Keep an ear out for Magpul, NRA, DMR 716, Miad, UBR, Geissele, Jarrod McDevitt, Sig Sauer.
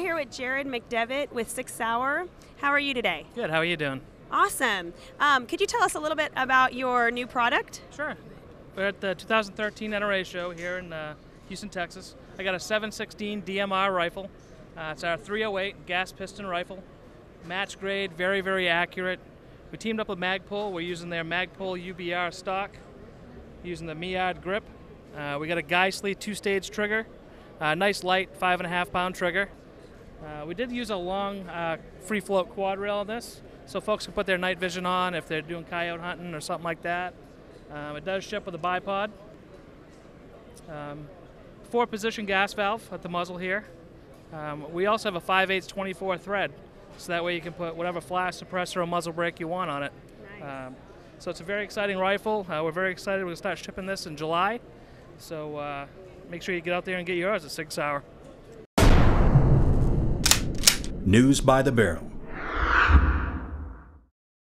here with Jarrod McDevitt with Sig Sauer. How are you today? Good, how are you doing? Awesome. Could you tell us a little bit about your new product? Sure. We're at the 2013 NRA show here in Houston, Texas. I got a 716 DMR rifle. It's our 308 gas piston rifle. Match grade, very, very accurate. We teamed up with Magpul. We're using their Magpul UBR stock, using the Miad grip. We got a Geissele two-stage trigger, nice light 5.5 pound trigger. We did use a long free float quad rail on this, so folks can put their night vision on if they're doing coyote hunting or something like that. It does ship with a bipod. 4-position gas valve at the muzzle here. We also have a 5/8 24 thread, so that way you can put whatever flash, suppressor, or muzzle brake you want on it. Nice. So it's a very exciting rifle. We're very excited. We're going to start shipping this in July. So make sure you get out there and get yours at Sig Sauer. News by the Barrel.